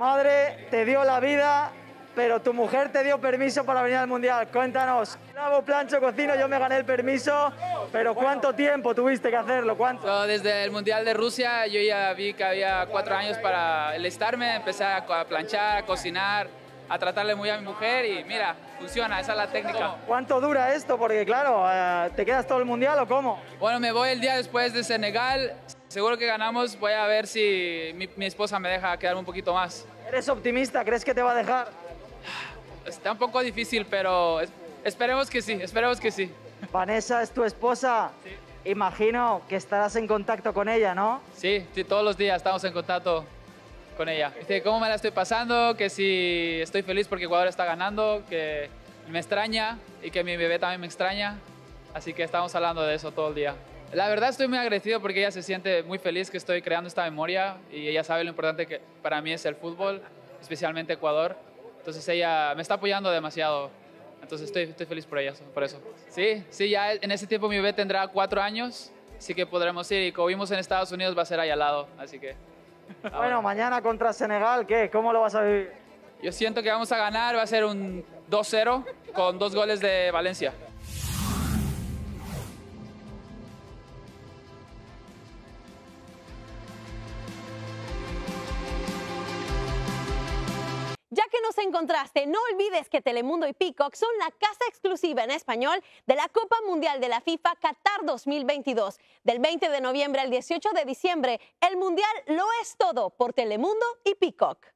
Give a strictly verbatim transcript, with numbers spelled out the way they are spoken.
Madre te dio la vida, pero tu mujer te dio permiso para venir al Mundial. Cuéntanos, lavo, plancho, cocino, yo me gané el permiso, pero ¿cuánto tiempo tuviste que hacerlo? ¿Cuánto? So, desde el Mundial de Rusia yo ya vi que había cuatro años para alistarme, empecé a planchar, a cocinar, a tratarle muy a mi mujer y mira, funciona, esa es la técnica. ¿Cuánto dura esto? Porque claro, ¿te quedas todo el Mundial o cómo? Bueno, me voy el día después de Senegal. Seguro que ganamos, voy a ver si mi, mi esposa me deja quedarme un poquito más. ¿Eres optimista? ¿Crees que te va a dejar? Está un poco difícil, pero esperemos que sí, esperemos que sí. Vanessa es tu esposa. Sí. Imagino que estarás en contacto con ella, ¿no? Sí, sí, todos los días estamos en contacto con ella. Dice cómo me la estoy pasando, que si estoy feliz porque Ecuador está ganando, que me extraña y que mi bebé también me extraña. Así que estamos hablando de eso todo el día. La verdad estoy muy agradecido porque ella se siente muy feliz que estoy creando esta memoria y ella sabe lo importante que para mí es el fútbol, especialmente Ecuador. Entonces ella me está apoyando demasiado. Entonces estoy, estoy feliz por ella, por eso. Sí, sí, ya en ese tiempo mi bebé tendrá cuatro años, así que podremos ir. Y como vimos en Estados Unidos va a ser ahí al lado, así que... Bueno, ahora. Mañana contra Senegal, ¿qué? ¿Cómo lo vas a vivir? Yo siento que vamos a ganar, va a ser un dos cero con dos goles de Valencia. Ya que nos encontraste, no olvides que Telemundo y Peacock son la casa exclusiva en español de la Copa Mundial de la FIFA Qatar dos mil veintidós. Del veinte de noviembre al dieciocho de diciembre, el Mundial lo es todo por Telemundo y Peacock.